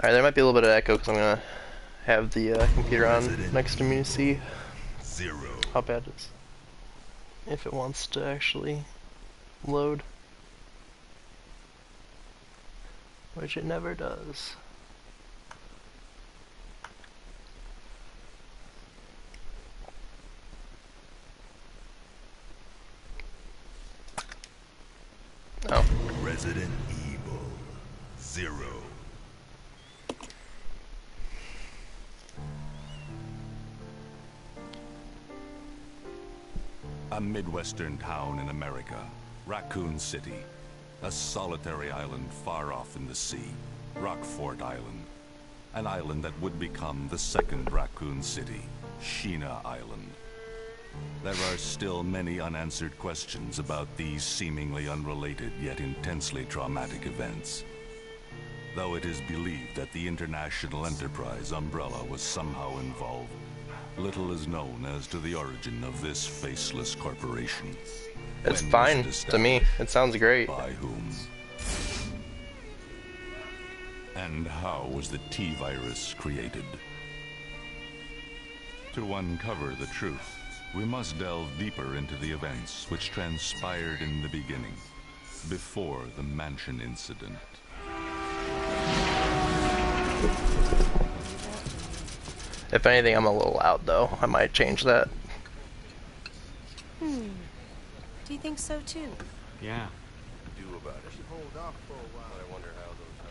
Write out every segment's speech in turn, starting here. Alright, there might be a little bit of echo because I'm gonna have the computer on next to me to see how bad it is. If it wants to actually load. Which it never does. Oh. Resident Evil 0. A Midwestern town in America, Raccoon City, a solitary island far off in the sea, Rockfort Island, an island that would become the second Raccoon City, Sheena Island. There are still many unanswered questions about these seemingly unrelated yet intensely traumatic events. Though it is believed that the international enterprise Umbrella was somehow involved, little is known as to the origin of this faceless corporation. It's fine to me. It sounds great. By whom? And how was the T virus created? To uncover the truth, we must delve deeper into the events which transpired in the beginning, before the mansion incident. If anything, I'm a little loud, though. I might change that. Do you think so, too? Yeah. Do about it. Should hold off for a while. I wonder how those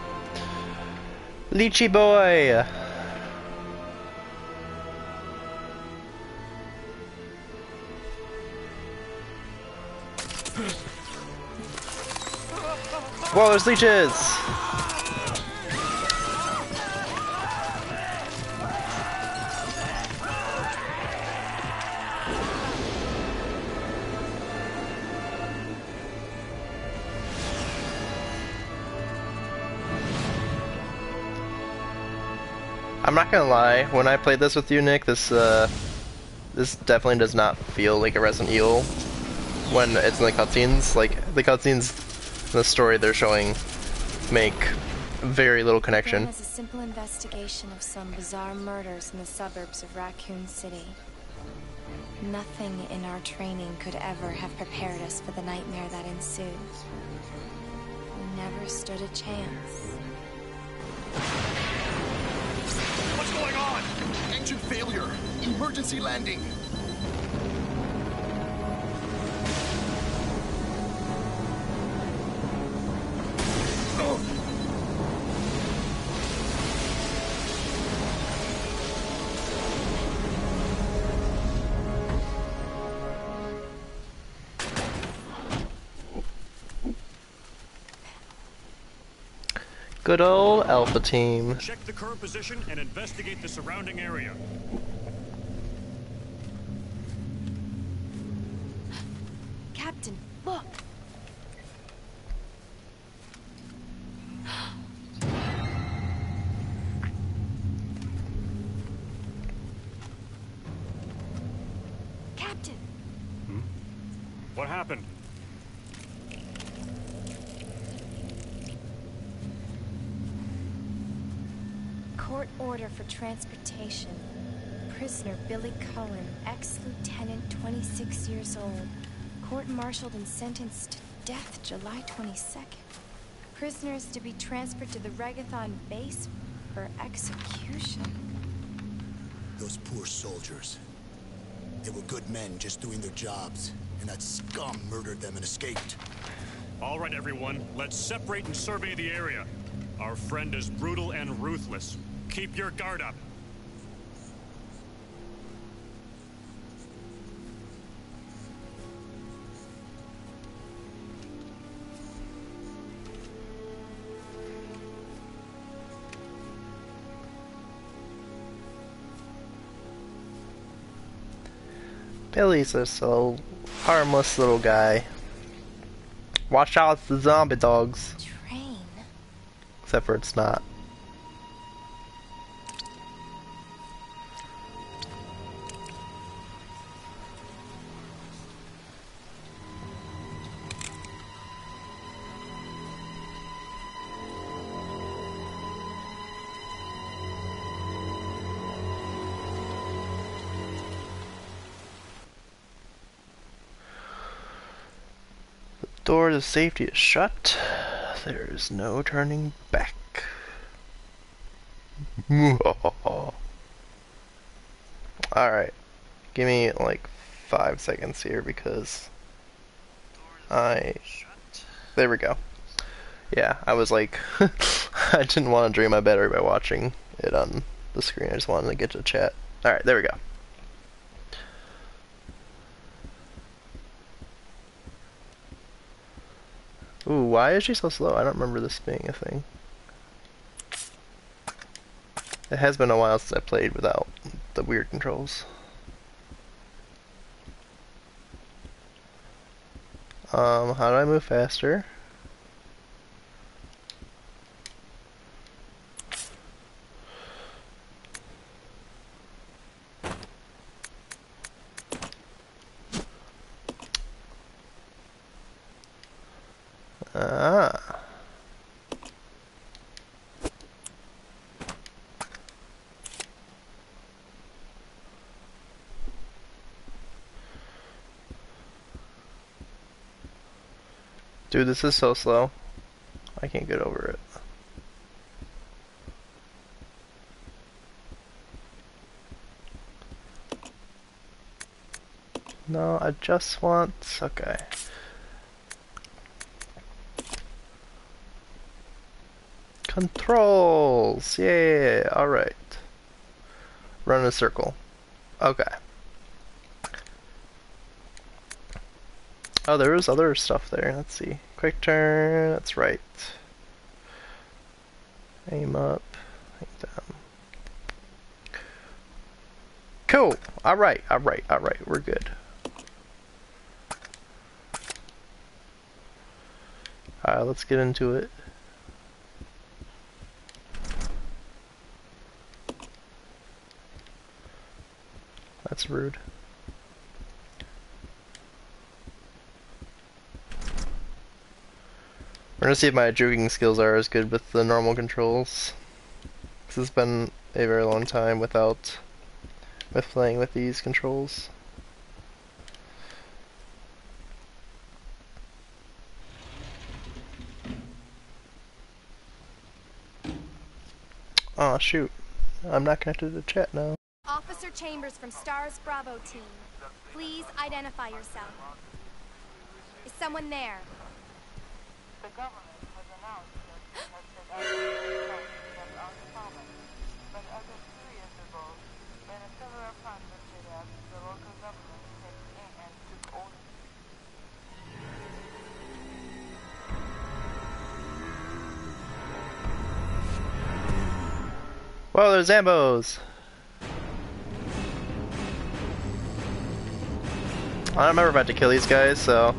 are reacting to this. Lychee boy! Whoa, there's leeches! I'm not gonna lie, when I played this with you, Nick, this definitely does not feel like a Resident Evil when it's in the cutscenes. Like, the cutscenes, the story they're showing, make very little connection. There was a simple investigation of some bizarre murders in the suburbs of Raccoon City. Nothing in our training could ever have prepared us for the nightmare that ensued. We never stood a chance. What's going on? Engine failure. Emergency landing. Good old Alpha Team. Check the current position and investigate the surrounding area. Captain, look! Captain! Hmm? What happened? Order for transportation. Prisoner Billy Cohen, ex-lieutenant, 26 years old. Court-martialed and sentenced to death July 22nd. Prisoners to be transferred to the Regathon base for execution. Those poor soldiers. They were good men just doing their jobs, and that scum murdered them and escaped. All right, everyone. Let's separate and survey the area. Our friend is brutal and ruthless. Keep your guard up. Billy's a so harmless little guy. Watch out for the zombie dogs. Train. Except for it's not. door to safety is shut. There's no turning back. Alright. Give me like 5 seconds here because there we go. Yeah, I was like, I didn't want to drain my battery by watching it on the screen. I just wanted to get to the chat. Alright, there we go. Ooh, why is she so slow? I don't remember this being a thing. It has been a while since I played without the weird controls. How do I move faster? Ah. Dude, this is so slow. I can't get over it. No, I just want... okay. Controls! Yeah, alright. Run in a circle. Okay. Oh, there was other stuff there. Let's see. Quick turn. That's right. Aim up. Aim down. Cool. Alright, alright, alright. We're good. Alright, let's get into it. That's rude. We're gonna see if my jugging skills are as good with the normal controls. This has been a very long time with playing with these controls. Aw, shoot. I'm not connected to the chat now. Officer Chambers from Stars Bravo team. Please identify yourself. Is someone there? The government has announced that but at a serious level, when a similar process to that, the local government takes in and took over. Well, there's Zambos. I'm never about to kill these guys, so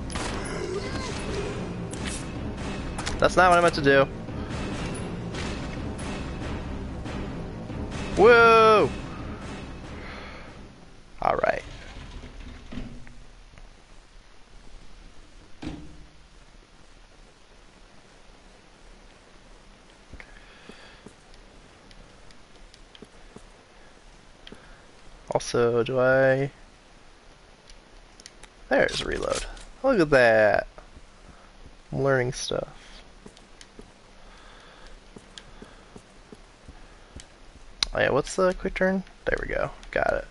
that's not what I meant to do. Whoa! All right. Also, do I? There's reload. Look at that. I'm learning stuff. Oh yeah, what's the quick turn? There we go. Got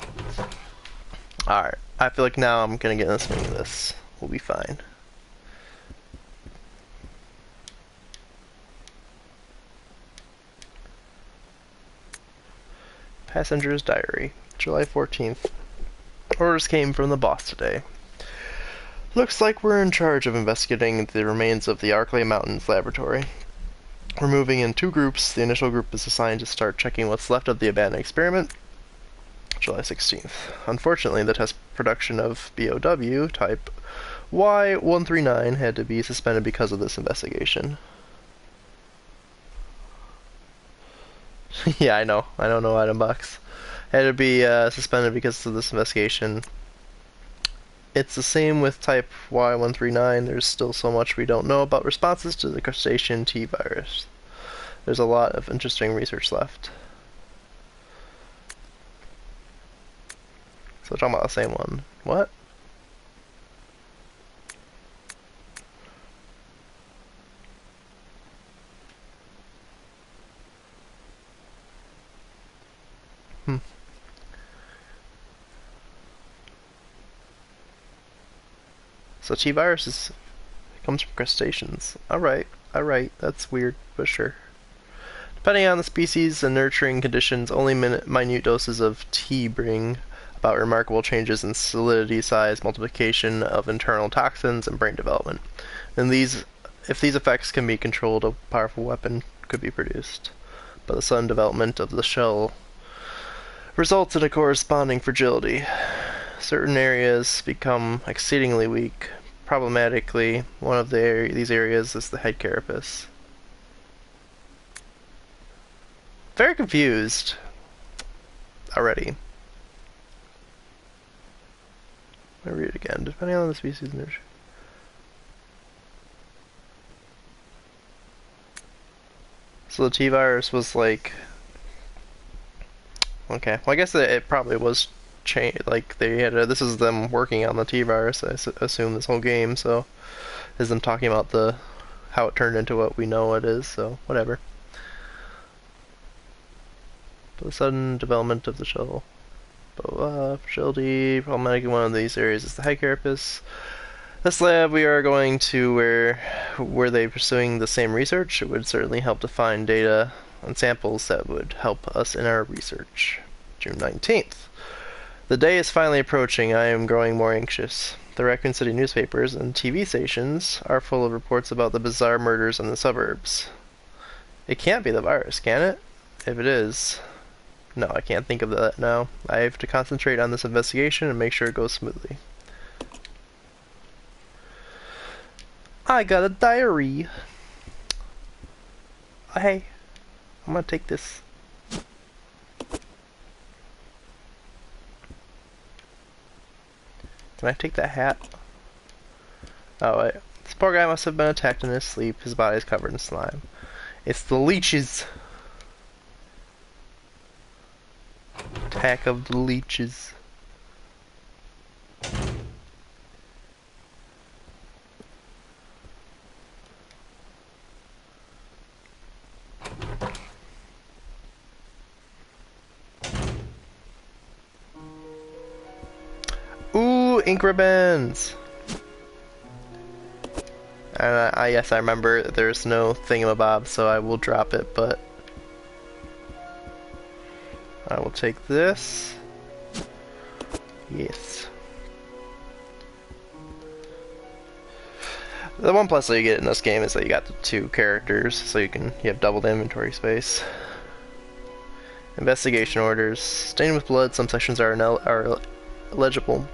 it. Alright. I feel like now I'm gonna get in the swing of this. We'll be fine. Passenger's Diary, July 14th. Orders came from the boss today. Looks like we're in charge of investigating the remains of the Arclay Mountains Laboratory. We're moving in two groups. The initial group is assigned to start checking what's left of the abandoned experiment, July 16th. Unfortunately, the test production of BOW type Y139 had to be suspended because of this investigation. Yeah, I know. I don't know item box. Had to be suspended because of this investigation. It's the same with type Y139. There's still so much we don't know about responses to the crustacean T virus. There's a lot of interesting research left. So we're talking about the same one. What? So T virus comes from crustaceans. Alright, that's weird, but sure. Depending on the species and nurturing conditions, only minute doses of T bring about remarkable changes in solidity, size, multiplication of internal toxins, and brain development. And if these effects can be controlled, a powerful weapon could be produced. But the sudden development of the shell results in a corresponding fragility. Certain areas become exceedingly weak. Problematically, one of these areas is the head carapace. Very confused already. Let me read it again. Depending on the species, nurture. So the T virus was like, okay. Well, I guess it probably was changed. Like they had. This is them working on the T virus. I assume this whole game. So, this is them talking about how it turned into what we know it is. So whatever. The sudden development of the shell. Fragility, problematic in one of these areas is the head carapace. This lab we are going to were they pursuing the same research? It would certainly help to find data and samples that would help us in our research. June 19th. The day is finally approaching. I am growing more anxious. The Raccoon City newspapers and TV stations are full of reports about the bizarre murders in the suburbs. It can't be the virus, can it? If it is... No, I can't think of that now. I have to concentrate on this investigation and make sure it goes smoothly. I got a diary. Oh, hey, I'm gonna take this. Can I take that hat? Oh, wait. This poor guy must have been attacked in his sleep. His body is covered in slime. It's the leeches. Attack of the leeches. Ooh, ink ribbons. And yes, I remember there's no thingamabob, so I will drop it, but I will take this. Yes. The one plus that you get in this game is that you got the two characters, so you have double the inventory space. Investigation orders. Stained with blood, some sections are illegible.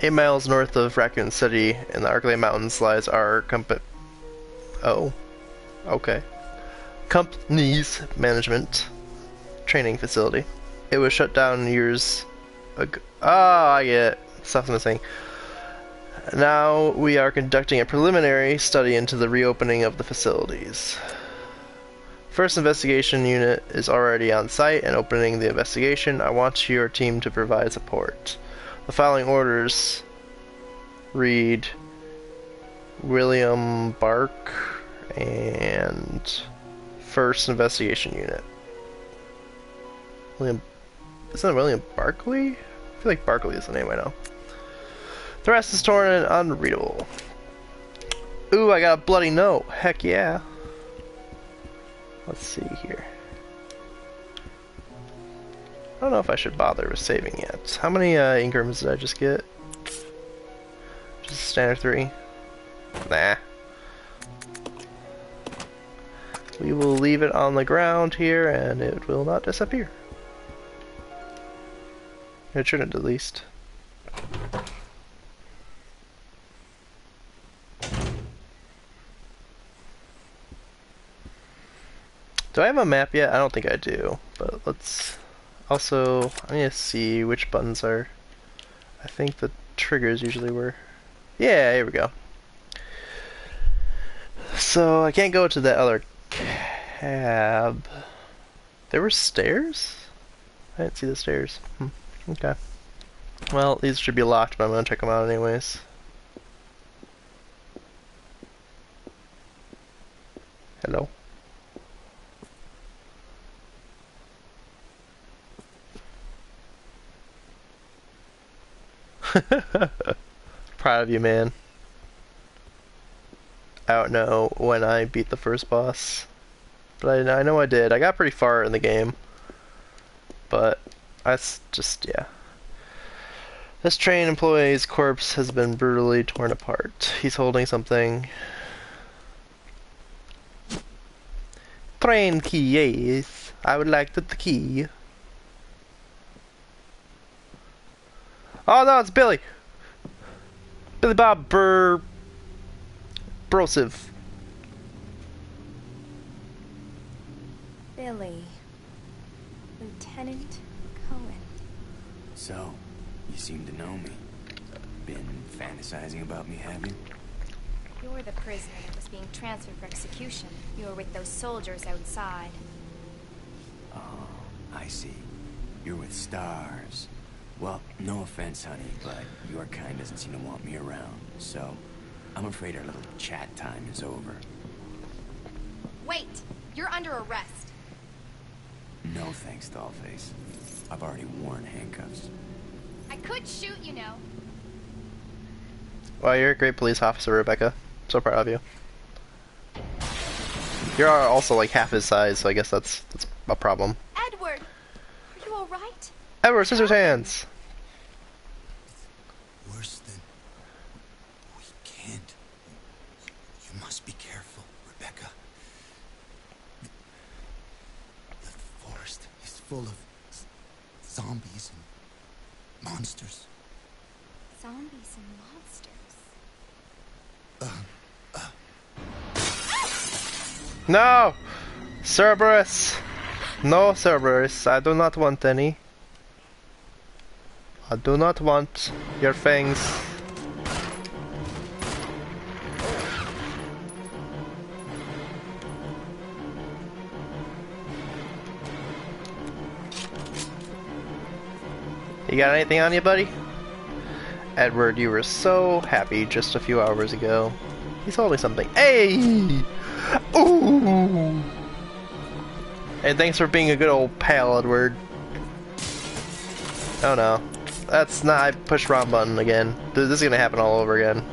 8 miles north of Raccoon City in the Arclay Mountains lies our company's management training facility. It was shut down years ago. Ah, I get it. Stuff I'm missing. Now we are conducting a preliminary study into the reopening of the facilities. First investigation unit is already on site and opening the investigation. I want your team to provide support. The following orders read: William Bark and First Investigation Unit. Isn't it William Barkley? I feel like Barkley is the name I know. The rest is torn and unreadable. Ooh, I got a bloody note. Heck yeah. Let's see here. I don't know if I should bother with saving yet. How many ingrams did I just get? Just standard 3. Nah. We will leave it on the ground here and it will not disappear. It shouldn't, at least. Do I have a map yet? I don't think I do, but let's... Also, I need to see which buttons are... I think the triggers usually were... Yeah, here we go. So, I can't go to that other cab. There were stairs? I didn't see the stairs. Okay. Well, these should be locked, but I'm gonna check them out anyways. Hello? Proud of you, man. I don't know when I beat the first boss, but I know I did. I got pretty far in the game, but that's just, yeah. This train employee's corpse has been brutally torn apart. He's holding something. Train key, yes. I would like the key. Oh no, it's Billy! Billy Bob Brosiv. Billy. Lieutenant Cohen. So, you seem to know me. Been fantasizing about me, have you? You're the prisoner that was being transferred for execution. You were with those soldiers outside. Oh, I see. You're with Stars. Well, no offense, honey, but your kind doesn't seem to want me around, so I'm afraid our little chat time is over. Wait! You're under arrest! No thanks, Dollface. I've already worn handcuffs. I could shoot, you know. Well, you're a great police officer, Rebecca. I'm so proud of you. You're also like half his size, so I guess that's a problem. Edward! Are you alright? Edward, scissors hands! Full of zombies and monsters. Zombies and monsters? No! Cerberus! No, Cerberus, I do not want any. I do not want your fangs. You got anything on you, buddy? Edward, you were so happy just a few hours ago. He's holding something. Hey! Ooh! And thanks for being a good old pal, Edward. Oh no. That's not... I pushed wrong button again. This is gonna happen all over again.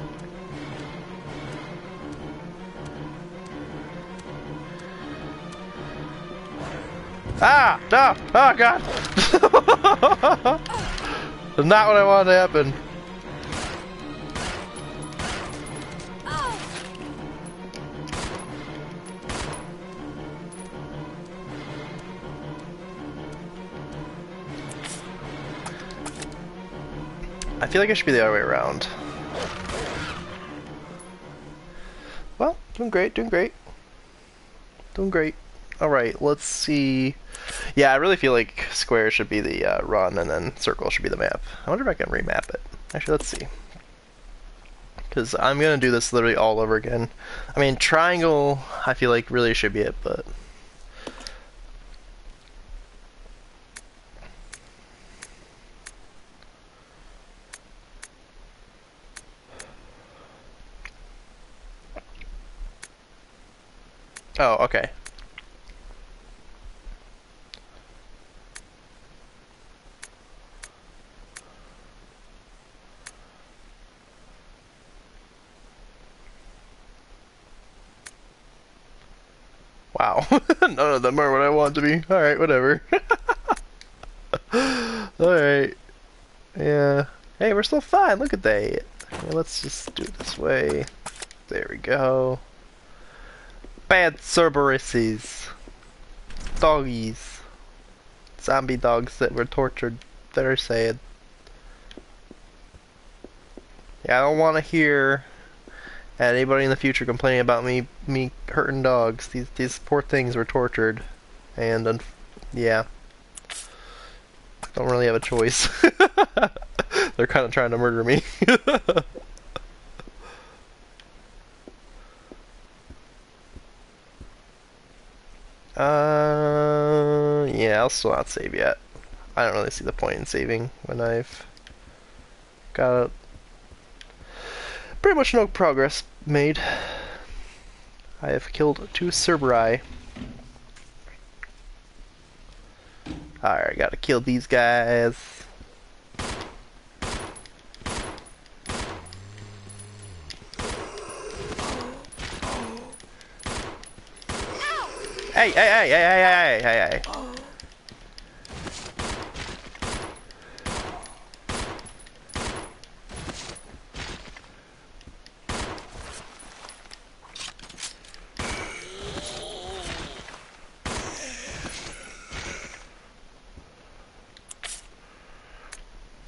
Ah! No! Oh god! That's not what I wanted to happen. I feel like it should be the other way around. Well, doing great, doing great. Doing great. Alright, let's see. Yeah, I really feel like square should be the run and then circle should be the map. I wonder if I can remap it. Actually, let's see. Because I'm going to do this literally all over again. I mean, triangle, I feel like really should be it, but... Oh, okay. Wow, none of them are what I want to be. Alright, whatever. Alright. Yeah. Hey, we're still fine. Look at that. Okay, let's just do it this way. There we go. Bad Cerberuses. Doggies. Zombie dogs that were tortured. They're sad. Yeah, I don't want to hear... And anybody in the future complaining about me hurting dogs. These poor things were tortured, and yeah, don't really have a choice. They're kind of trying to murder me. Yeah, I'll still not save yet. I don't really see the point in saving when I've Got pretty much no progress made. I have killed 2 Cerberi. Alright, gotta kill these guys. Hey, hey, hey, hey, hey, hey, hey, hey.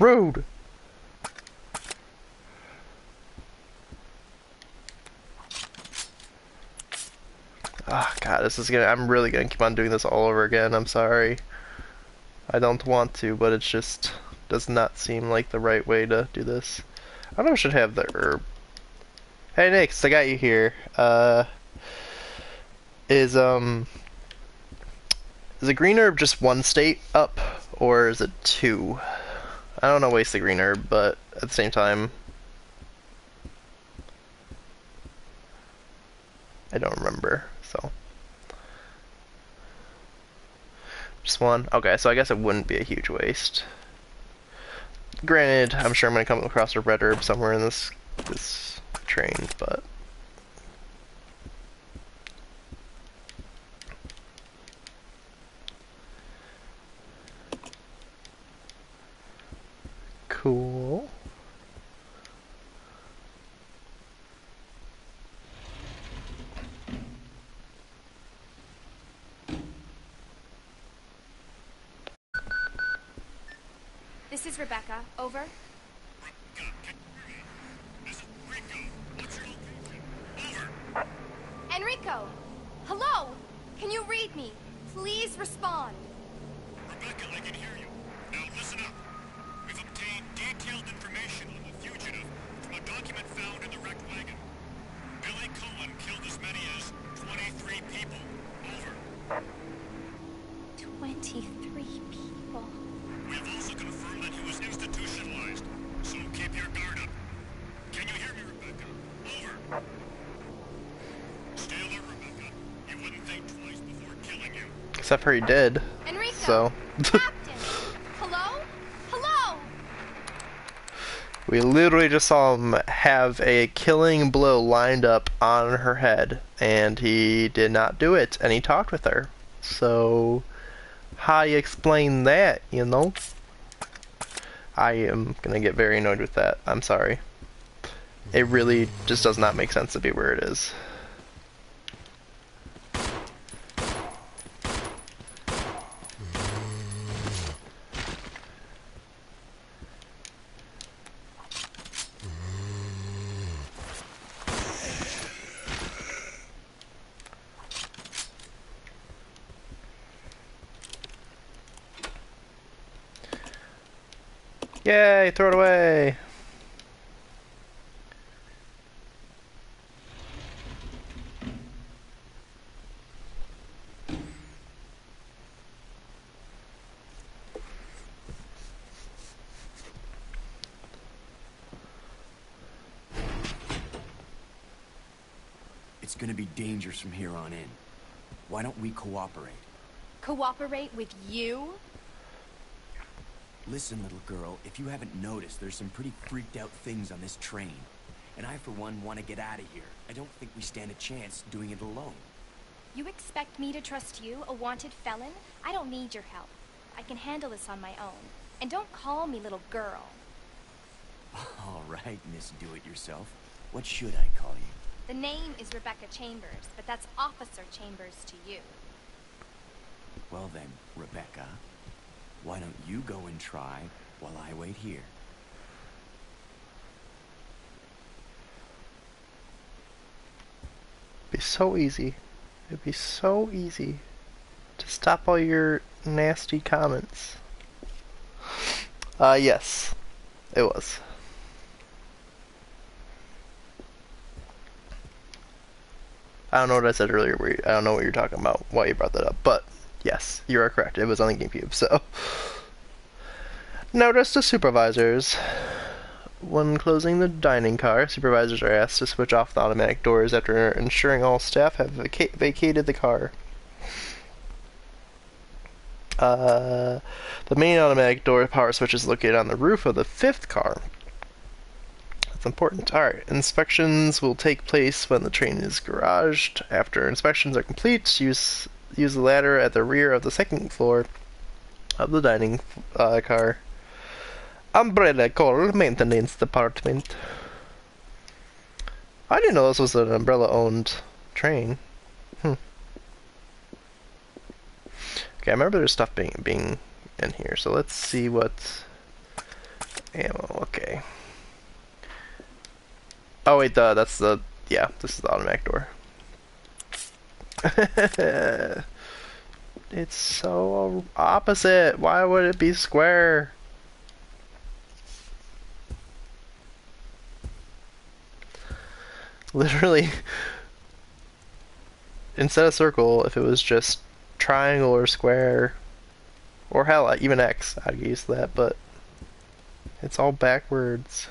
Rude. Ah, oh, God, this is gonna. I'm really gonna keep on doing this all over again. I'm sorry. I don't want to, but it just does not seem like the right way to do this. I don't know if I should have the herb. Hey, Nix, I got you here. Is a green herb just one state up, or is it 2? I don't want to waste the green herb, but at the same time, I don't remember, so. Just one? Okay, so I guess it wouldn't be a huge waste. Granted, I'm sure I'm going to come across a red herb somewhere in this train, but. Cool. This is Rebecca. Over. This is Enrico. What's your name? Over. Enrico! Hello! Can you read me? Please respond. Rebecca, I can hear you. Now listen up. We've obtained detailed information on the fugitive from a document found in the wrecked wagon. Billy Cohen killed as many as 23 people. Over. 23 people. We have also confirmed that he was institutionalized, so keep your guard up. Can you hear me, Rebecca? Over. Stay alert, Rebecca. You wouldn't think twice before killing him. Except for he did. Enrico, so. We literally just saw him have a killing blow lined up on her head, and he did not do it, and he talked with her. So, how do you explain that, you know? I am gonna get very annoyed with that. I'm sorry. It really just does not make sense to be where it is. Yay, throw it away. It's going to be dangerous from here on in. Why don't we cooperate? Cooperate with you? Listen, little girl, if you haven't noticed, there's some pretty freaked out things on this train. And I, for one, want to get out of here. I don't think we stand a chance doing it alone. You expect me to trust you, a wanted felon? I don't need your help. I can handle this on my own. And don't call me little girl. All right, Miss Do-It-Yourself. What should I call you? The name is Rebecca Chambers, but that's Officer Chambers to you. Well then, Rebecca. Why don't you go and try while I wait here? It'd be so easy. It'd be so easy to stop all your nasty comments. Yes, it was. I don't know what I said earlier. I don't know what you're talking about, why you brought that up, but yes, you are correct. It was on the GameCube, so. Notice to supervisors. When closing the dining car, supervisors are asked to switch off the automatic doors after ensuring all staff have vacated the car. The main automatic door power switch is located on the roof of the fifth car. That's important. Alright, inspections will take place when the train is garaged. After inspections are complete, use the ladder at the rear of the second floor of the dining car. Umbrella call maintenance department. I didn't know this was an Umbrella-owned train. Okay, I remember there's stuff being in here, so let's see what ammo. Okay. Oh wait, this is the automatic door. It's so opposite. Why would it be square? Literally, instead of circle, if it was just triangle or square, or hell, even X, I'd use that, but it's all backwards.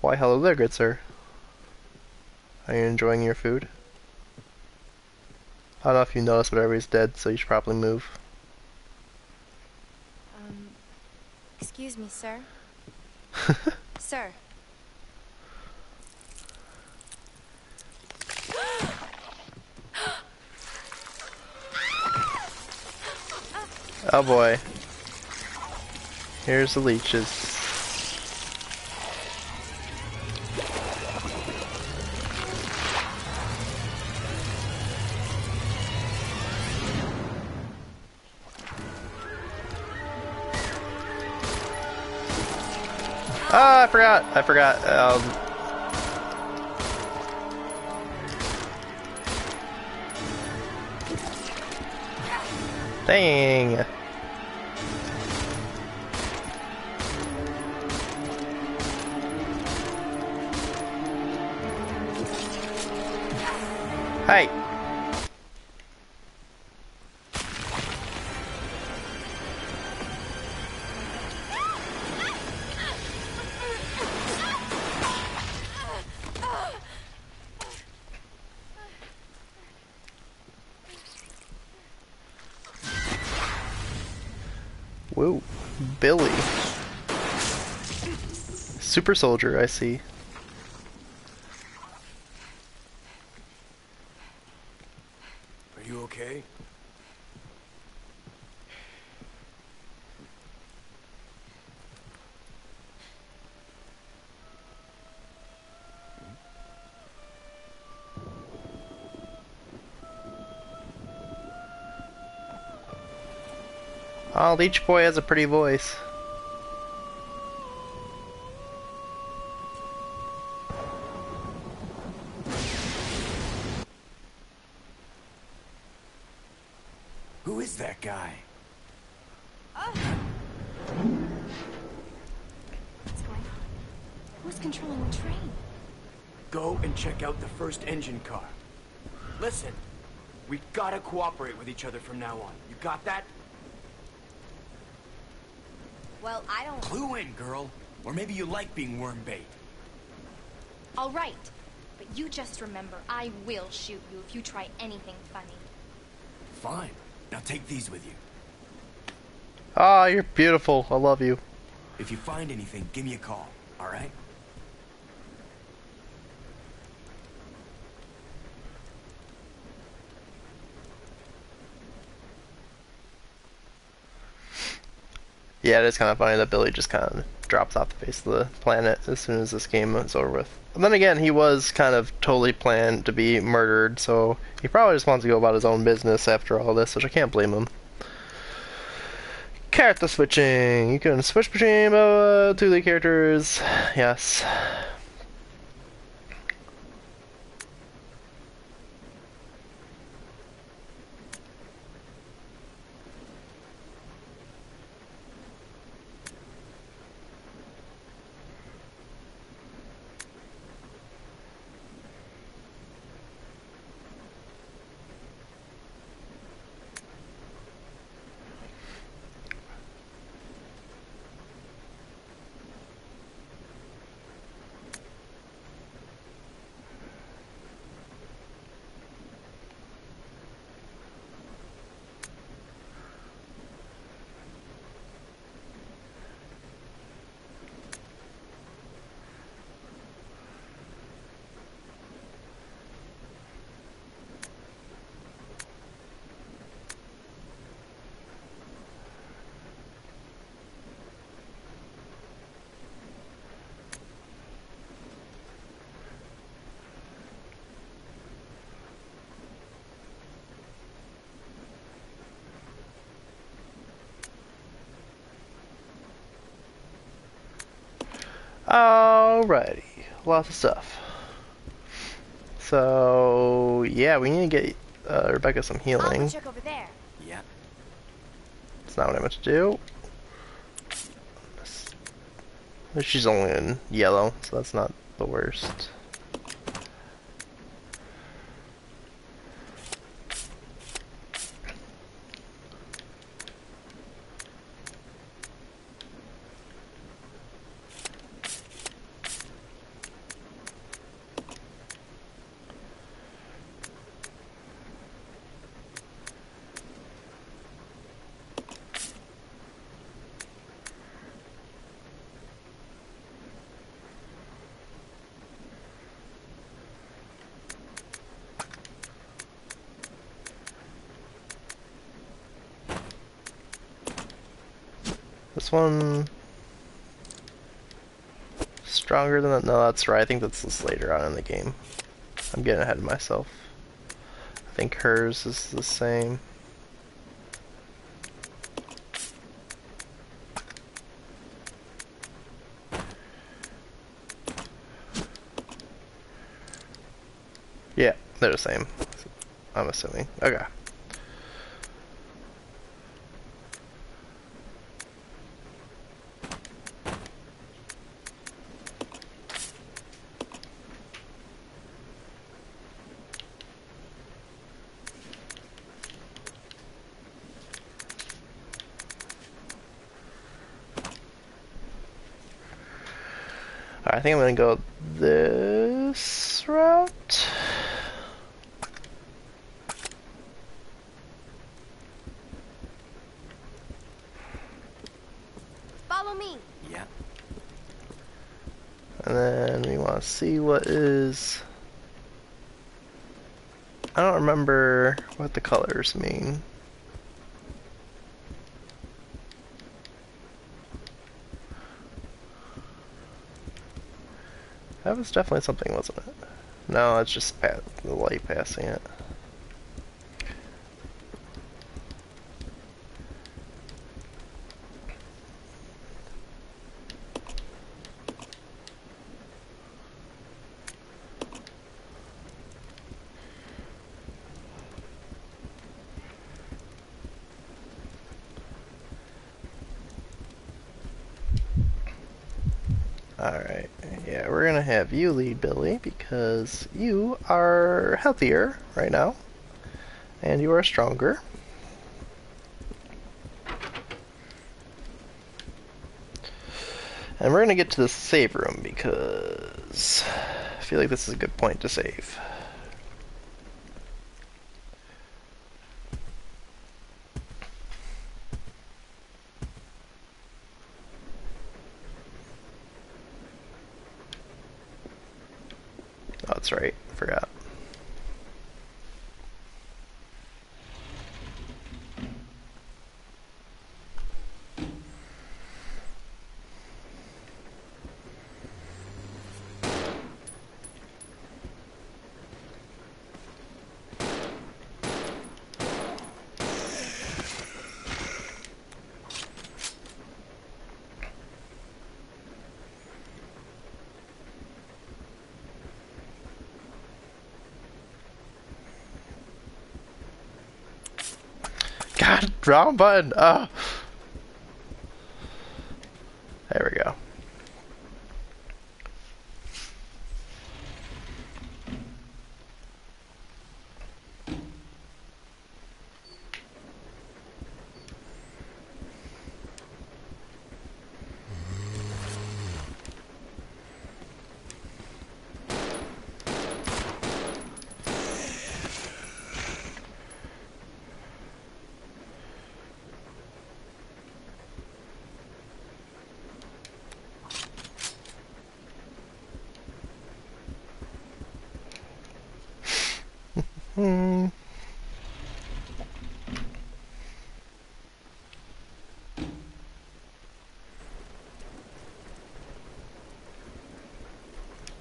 Why, hello there, good sir. Are you enjoying your food? I don't know if you noticed, but everybody's dead, so you should probably move. Excuse me, sir. Sir. Oh boy. Here's the leeches. Ah, I forgot. Dang. Hey. Whoa, Billy. Super soldier, I see. Are you okay? Oh, Leech Boy has a pretty voice. Who is that guy? What's going on? Who's controlling the train? Go and check out the first engine car. Listen, we gotta cooperate with each other from now on. You got that? Well, I don't... Clue in, girl. Or maybe you like being worm bait. All right. But you just remember, I will shoot you if you try anything funny. Fine. Now take these with you. Ah, you're beautiful. I love you. If you find anything, give me a call. All right? Yeah, it is kind of funny that Billy just kind of drops off the face of the planet as soon as this game is over with. And then again, he was kind of totally planned to be murdered, so he probably just wants to go about his own business after all this, which I can't blame him. Character switching! You can switch between two of the characters. Yes. Alrighty, lots of stuff. So yeah, we need to get Rebecca some healing. I'll check over there. Yeah. It's not what I meant to do. She's only in yellow, so that's not the worst. This one stronger than that? No, that's right. I think that's this later on in the game. I'm getting ahead of myself. I think hers is the same. Yeah, they're the same, I'm assuming. Okay. I think I'm gonna go this route. Follow me. Yeah. And then we want to see what is. I don't remember what the colors mean. That was definitely something, wasn't it? No, it's just the light passing it. Alright, yeah, we're gonna have you lead, Billy, because you are healthier right now, and you are stronger. And we're gonna get to the save room, because I feel like this is a good point to save. That's right, I forgot. God, wrong button. There we go. Hmm.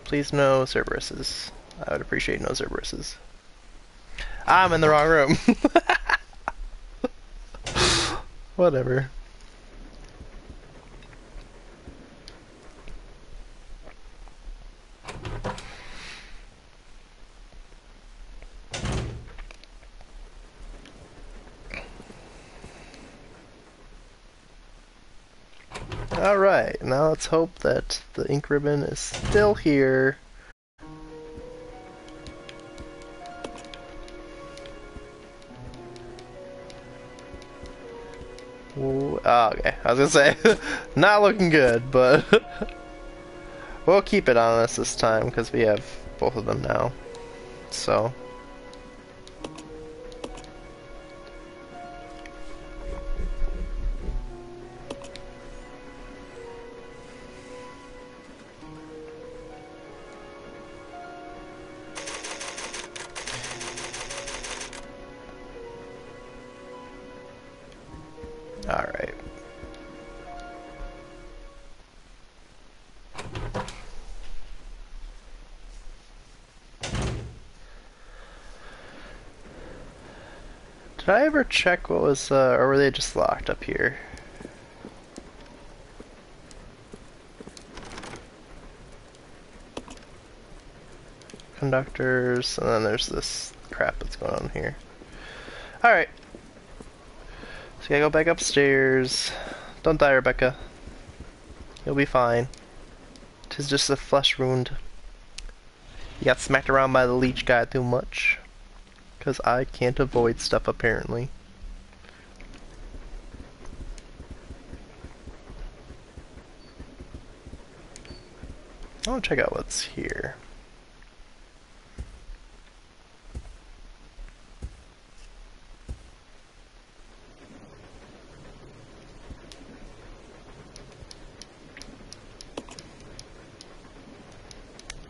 Please, no Cerberuses. I would appreciate no Cerberuses. I'm in the wrong room. Whatever. Alright, now let's hope that the ink ribbon is still here. Ooh, okay, I was gonna say, not looking good, but we'll keep it on us this time because we have both of them now. So. Alright. Did I ever check what was, or were they just locked up here? Conductors, and then there's this crap that's going on here. Alright. So gotta go back upstairs. Don't die, Rebecca. You'll be fine. 'Tis just a flesh wound. You got smacked around by the leech guy too much. 'Cause I can't avoid stuff, apparently. I wanna check out what's here.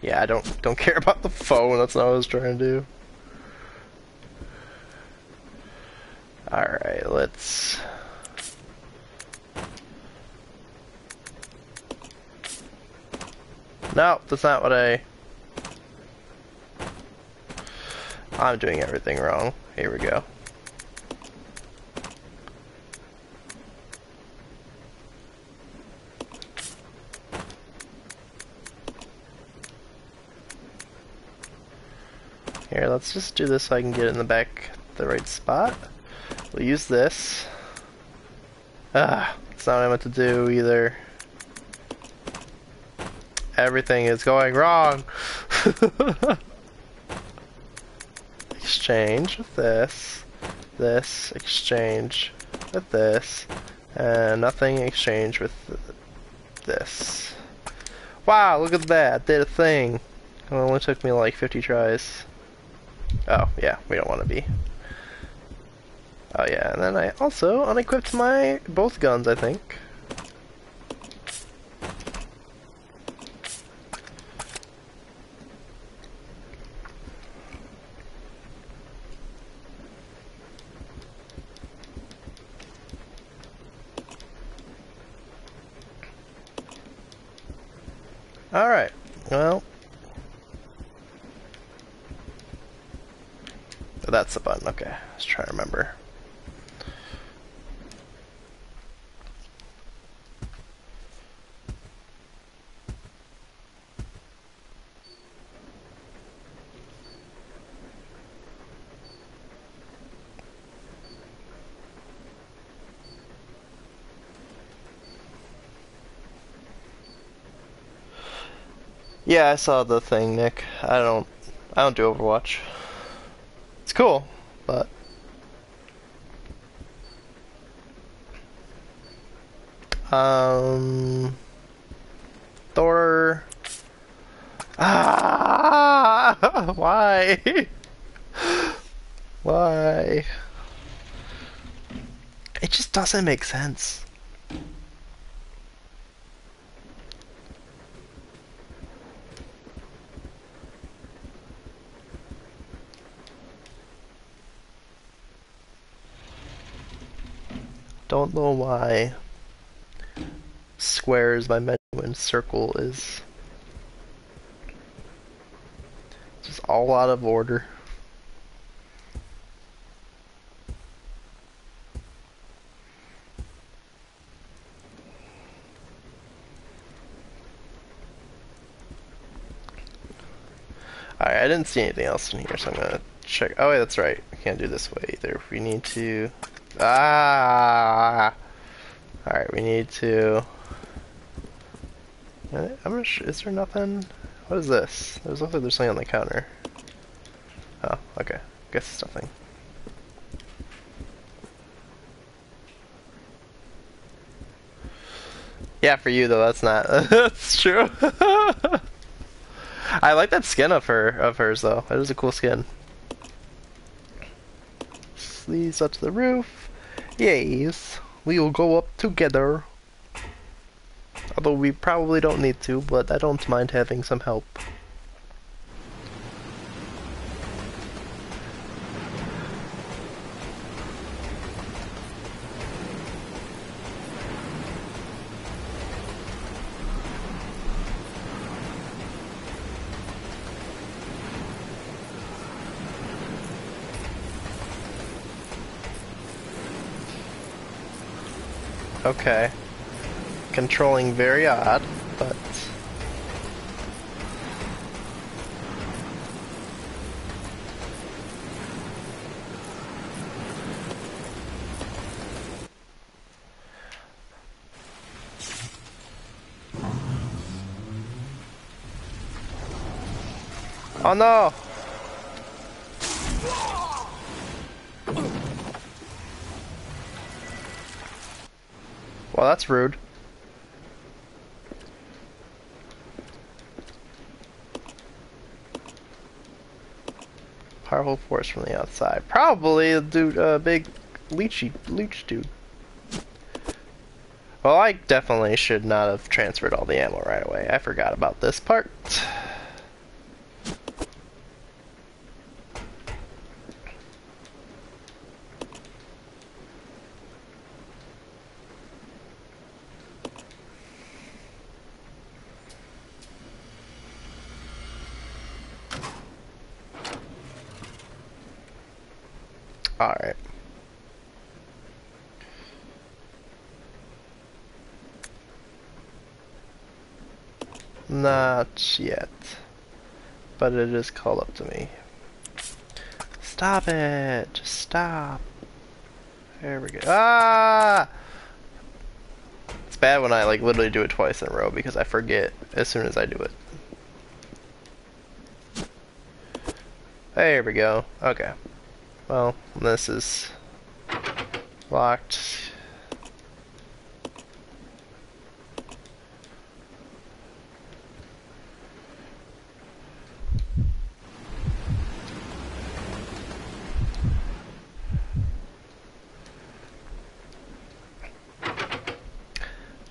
Yeah, I don't care about the phone. That's not what I was trying to do. Alright, let's... No, that's not what I'm doing everything wrong. Here we go. Here, let's just do this so I can get it in the back the right spot. We'll use this. Ah, that's not what I meant to do either. Everything is going wrong. Exchange with this. This, exchange with this. And nothing, exchange with this. Wow, look at that. I did a thing. It only took me like 50 tries. Oh, yeah, we don't want to be. Oh, yeah, and then I also unequipped my both guns, I think. Alright, well... That's the button, okay. Let's try to remember. Yeah, I saw the thing, Nick. I don't do Overwatch. It's cool, but Thor. Ah, why? Why? It just doesn't make sense. Don't know why square is my menu and circle is just all out of order. Alright, I didn't see anything else in here, so I'm gonna check. Oh wait, that's right. We can't do this way either. We need to... Ah! Alright, we need to I'm not sure, is there nothing? What is this? There's looks like there's something on the counter. Oh, okay. Guess it's nothing. Yeah, for you though, that's not. That's true. I like that skin of hers though. That is a cool skin. These up to the roof. Yes, we will go up together. Although we probably don't need to, but I don't mind having some help. Okay. Controlling very odd, but... Oh no! Well, that's rude. Powerful force from the outside. Probably a dude, a big leech dude. Well, I definitely should not have transferred all the ammo right away. I forgot about this part. Alright. Not yet. But it is called up to me. Stop it! Just stop! There we go. Ah! It's bad when I like literally do it twice in a row because I forget as soon as I do it. There we go. Okay. Well, this is locked. Not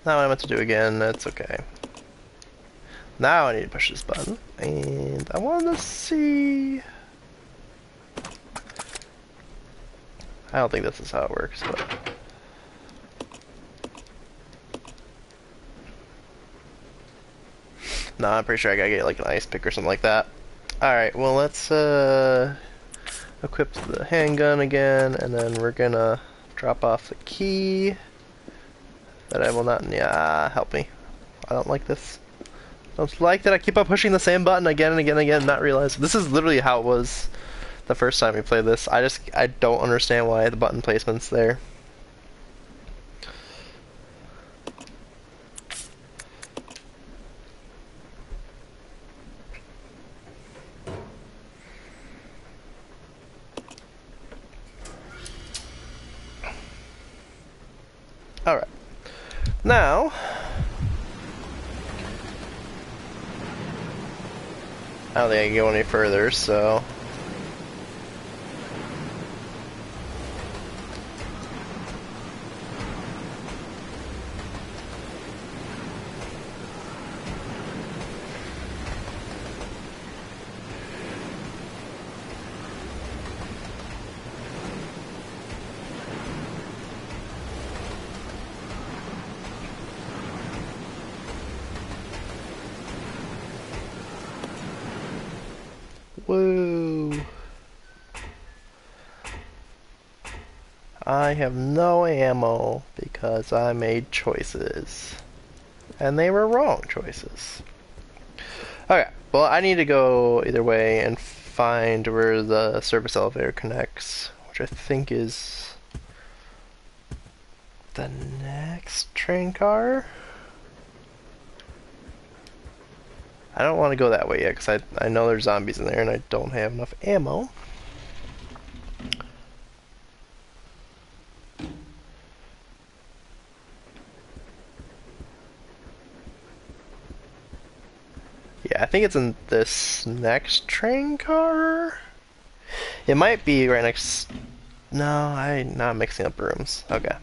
what I meant to do again, that's okay. Now I need to push this button, and I want to see... I don't think this is how it works, but... No, I'm pretty sure I gotta get like an ice pick or something like that. Alright, well let's equip the handgun again, and then we're gonna drop off the key. That I will not... Yeah, help me. I don't like this. I don't like that I keep on pushing the same button again and again and again, not realizing. This is literally how it was the first time we played this. I don't understand why the button placement's there. Alright. Now I don't think I can go any further, so whoa. I have no ammo because I made choices. And they were wrong choices. Okay, well I need to go either way and find where the service elevator connects, which I think is the next train car? I don't want to go that way yet, because I know there's zombies in there, and I don't have enough ammo. Yeah, I think it's in this next train car? It might be right next... No, I'm not mixing up rooms. Okay.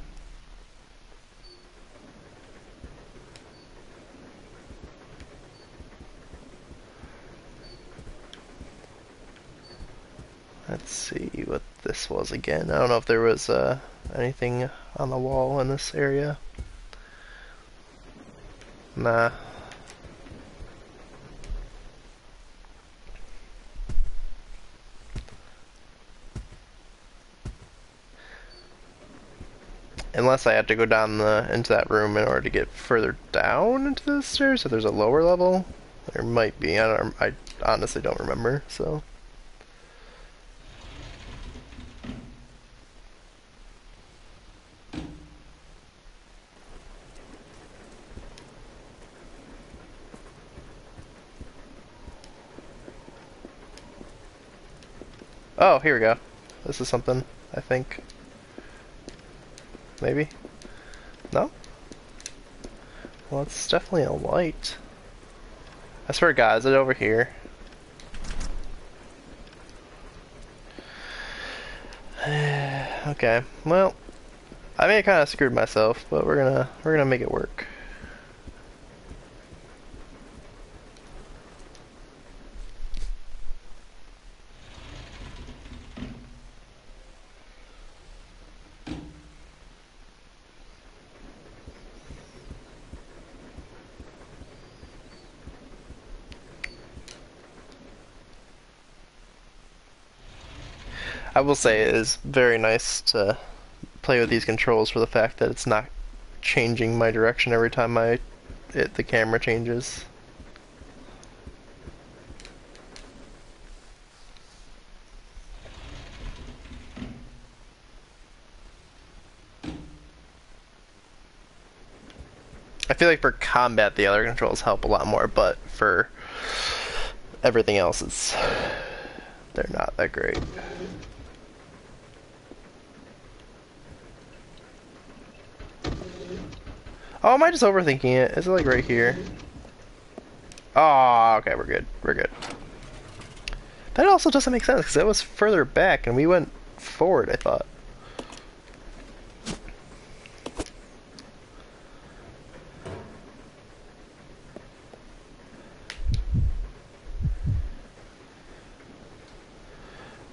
Let's see what this was again. I don't know if there was anything on the wall in this area. Nah. Unless I have to go down into that room in order to get further down into the stairs. If there's a lower level, there might be. I honestly don't remember. So. Oh, here we go. This is something, I think. Maybe? No? Well, it's definitely a light. I swear to God, is it over here? Okay. Well, I may have kind of screwed myself, but we're gonna make it work. I will say it is very nice to play with these controls for the fact that it's not changing my direction every time the camera changes. I feel like for combat the other controls help a lot more, but for everything else they're not that great. Oh, am I just overthinking it? Is it like right here? Oh, okay, we're good. We're good. That also doesn't make sense because that was further back and we went forward, I thought.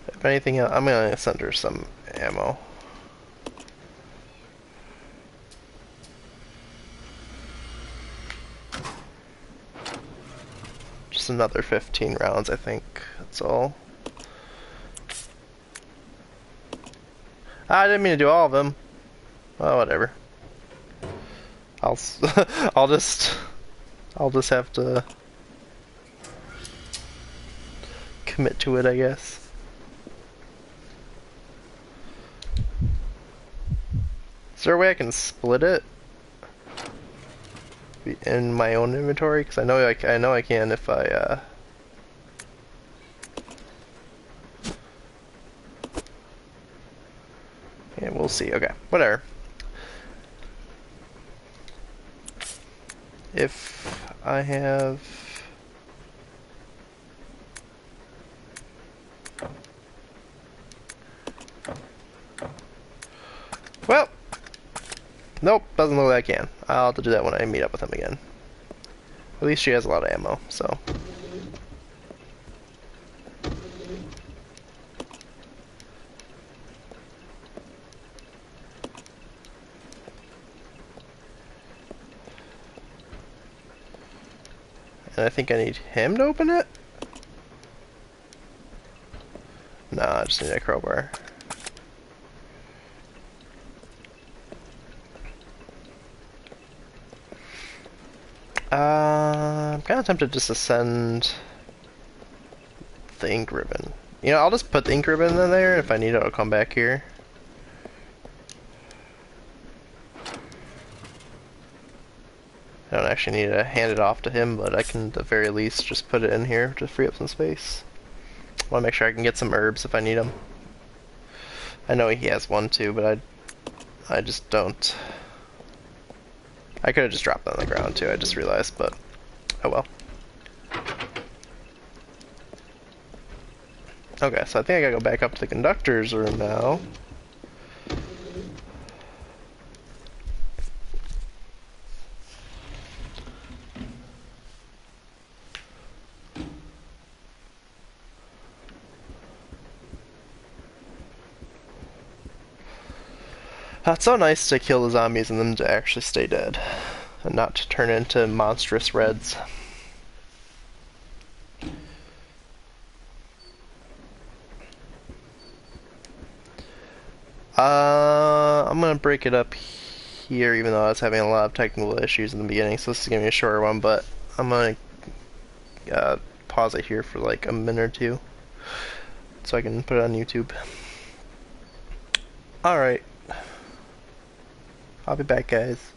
If anything else, I'm going to send her some ammo. Another 15 rounds, I think. That's all. I didn't mean to do all of them. Well, whatever. I'll just have to commit to it, I guess. Is there a way I can split it in my own inventory? Because I know I can if I yeah, we'll see. Okay, whatever. If I have Nope, doesn't look like I can. I'll have to do that when I meet up with him again. At least she has a lot of ammo, so. And I think I need him to open it? Nah, I just need a crowbar. I'm kind of tempted just to send the ink ribbon. You know, I'll just put the ink ribbon in there. If I need it, I'll come back here. I I don't actually need to hand it off to him, but I can at the very least just put it in here to free up some space. I want to make sure I can get some herbs if I need them. I know he has one too, but I just don't. I could have just dropped that on the ground too, I just realized, but oh well. Okay, so I think I gotta go back up to the conductor's room now. It's so nice to kill the zombies and them to actually stay dead and not to turn into monstrous reds. I'm gonna break it up here, even though I was having a lot of technical issues in the beginning, so this is gonna be a shorter one, but I'm gonna pause it here for like a minute or two so I can put it on YouTube. Alright. I'll be back, guys.